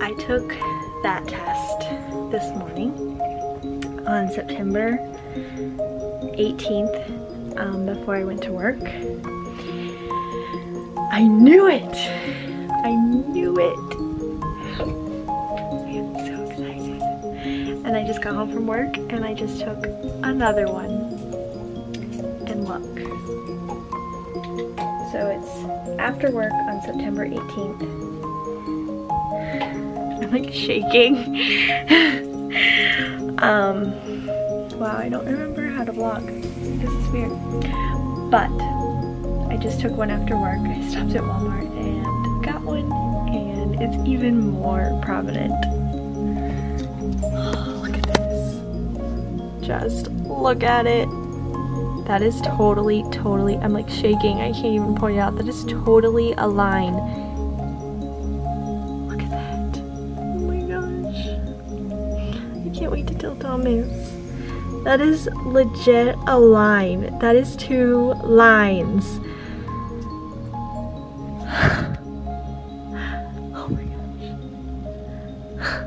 I took that test this morning on September 18th before I went to work. I knew it! I knew it! I am so excited. And I just got home from work and I just took another one. And look. So it's after work on September 18th. Like shaking. Wow, I don't remember how to vlog. This is weird. But I just took one after work. I stopped at Walmart and got one, and it's even more prominent. Oh, look at this. Just look at it. That is totally, I'm like shaking. I can't even point it out. That is totally a line. Can't wait to tell Thomas. That is legit a line. That is two lines. Oh my gosh.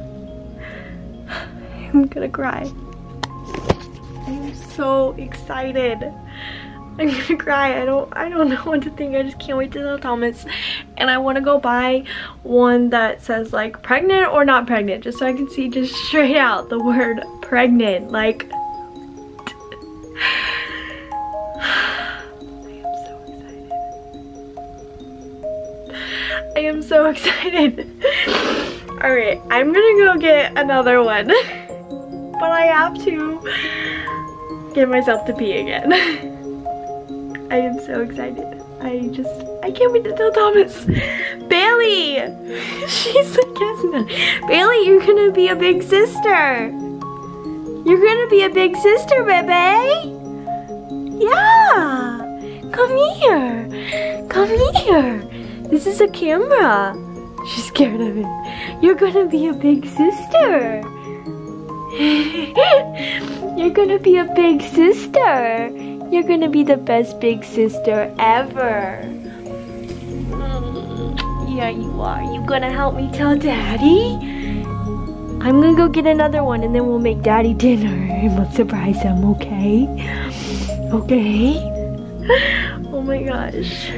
I'm gonna cry. I'm so excited. I'm gonna cry. I don't know what to think. I just can't wait to tell Thomas. And I want to go buy one that says like pregnant or not pregnant, just so I can see just straight out the word pregnant. Like, I am so excited. I am so excited. All right, I'm gonna go get another one, but I have to get myself to pee again. I am so excited. I can't wait to tell Thomas. Bailey! She's like, yes, no. Bailey, you're gonna be a big sister. You're gonna be a big sister, baby. Yeah. Come here. Come here. This is a camera. She's scared of it. You're gonna be a big sister. You're gonna be a big sister. You're gonna be the best big sister ever. Yeah, you are. You gonna help me tell Daddy? I'm gonna go get another one and then we'll make Daddy dinner and we'll surprise him, okay? Okay? Oh my gosh.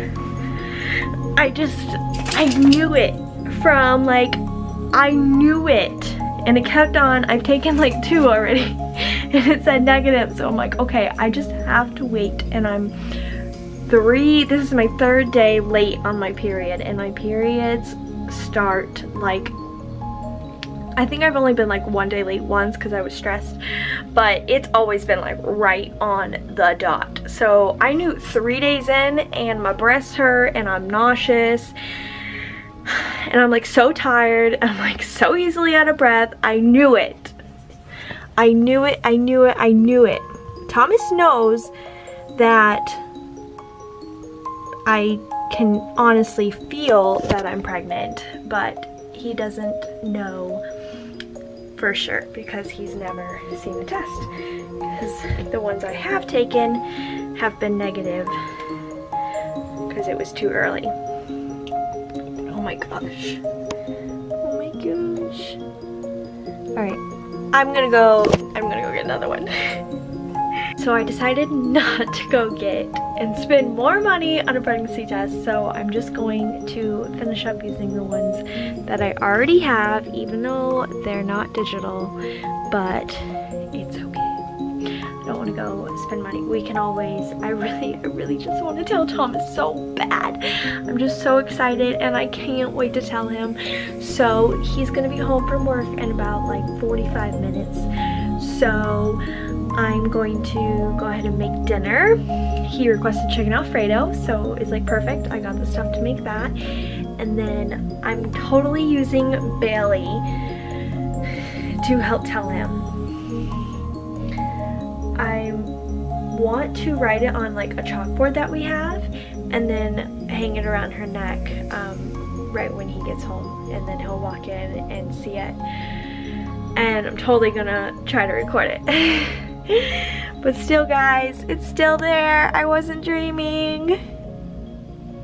I knew it from like, I knew it. And it kept on, I've taken like two already and it said negative. So I'm like, okay, I just have to wait. And I'm this is my third day late on my period, and my periods start like, I think I've only been like one day late once because I was stressed, but it's always been like right on the dot. So I knew 3 days in, and my breasts hurt and I'm nauseous and I'm like so tired. I'm like so easily out of breath. I knew it. I knew it. I knew it. I knew it. Thomas knows that I can honestly feel that I'm pregnant, but he doesn't know for sure because he's never seen the test. Because the ones I have taken have been negative because it was too early. Oh my gosh. Oh my gosh. Alright, I'm gonna go get another one. So I decided not to go get and spend more money on a pregnancy test, so I'm just going to finish up using the ones that I already have, even though they're not digital, but it's okay. I don't want to go spend money. We can always, I really just want to tell Thomas so bad. I'm just so excited and I can't wait to tell him. So he's gonna be home from work in about like 45 minutes, so I'm going to go ahead and make dinner. He requested chicken Alfredo, so it's like perfect. I got the stuff to make that. And then I'm totally using Bailey to help tell him. I I want to write it on like a chalkboard that we have and then hang it around her neck right when he gets home, and then he'll walk in and see it, and I'm totally gonna try to record it. But still, guys, it's still there. I wasn't dreaming.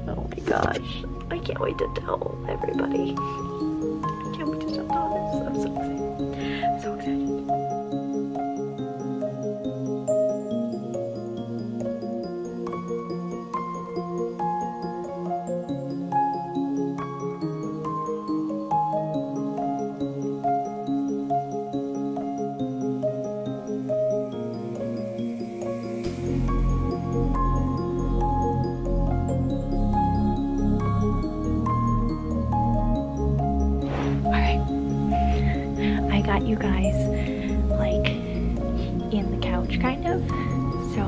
Oh my gosh, I can't wait to tell everybody. I can't wait to tell Thomas. I'm so excited. Got you guys like in the couch kind of, so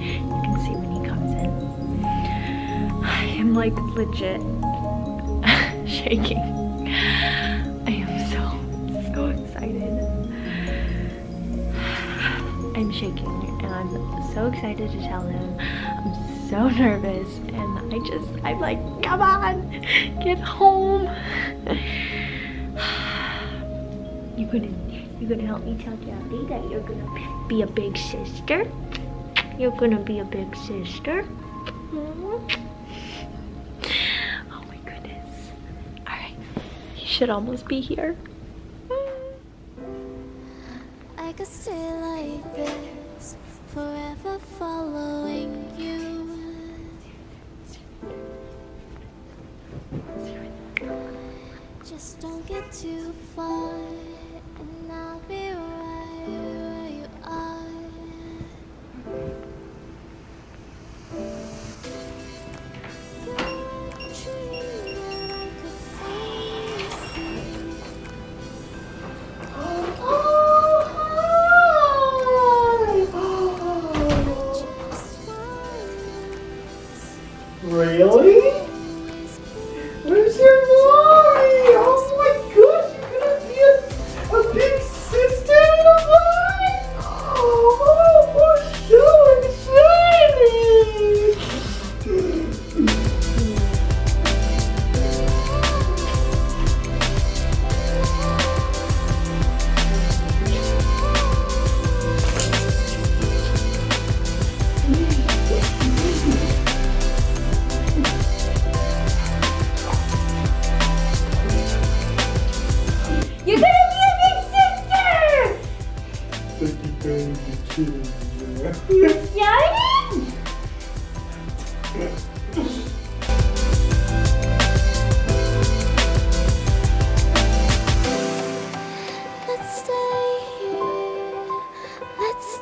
you can see when he comes in. I am like legit shaking. I am so excited. I'm shaking and I'm so excited to tell him. I'm so nervous and I'm like, come on, get home. You're gonna help me tell Daddy that you're gonna be a big sister. You're gonna be a big sister. Oh my goodness. Alright, he should almost be here. I could stay like this, forever following you. Just don't get too far. Really? Where's your mommy? Oh my gosh, you're gonna be a big sister in the morning? Oh, for sure, let's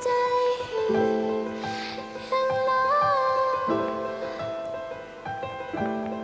stay here in love.